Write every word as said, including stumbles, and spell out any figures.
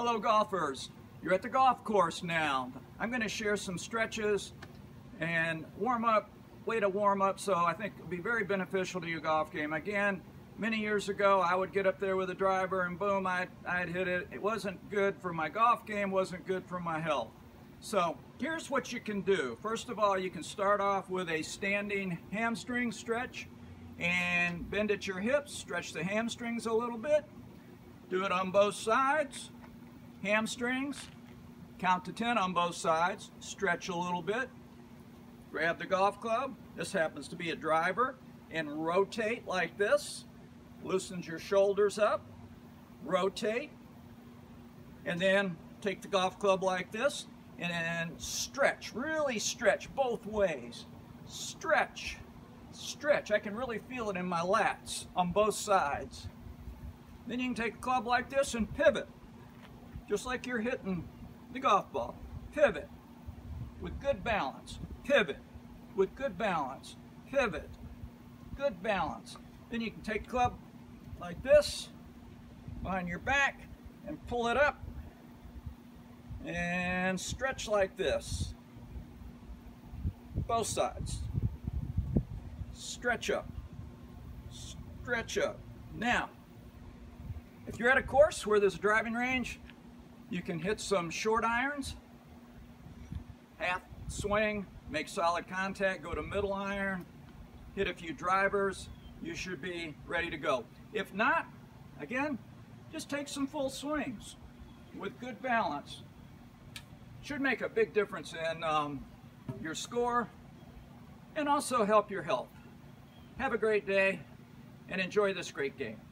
Hello golfers, you're at the golf course now. I'm going to share some stretches and warm up, way to warm up, so I think it'll be very beneficial to your golf game. Again, many years ago I would get up there with a driver and boom, I'd, I'd hit it. It wasn't good for my golf game, wasn't good for my health. So here's what you can do. First of all, you can start off with a standing hamstring stretch and bend at your hips, stretch the hamstrings a little bit. Do it on both sides, hamstrings, count to ten on both sides, stretch a little bit, grab the golf club, this happens to be a driver, and rotate like this, loosens your shoulders up, rotate, and then take the golf club like this, and then stretch, really stretch both ways, stretch, stretch, I can really feel it in my lats on both sides. Then you can take a club like this and pivot, just like you're hitting the golf ball. Pivot with good balance, pivot with good balance, pivot, good balance. Then you can take the club like this behind your back and pull it up and stretch like this. Both sides. Stretch up, stretch up. Now, if you're at a course where there's a driving range, you can hit some short irons, half swing, make solid contact, go to middle iron, hit a few drivers, you should be ready to go. If not, again, just take some full swings with good balance. Should make a big difference in um, your score and also help your health. Have a great day and enjoy this great game.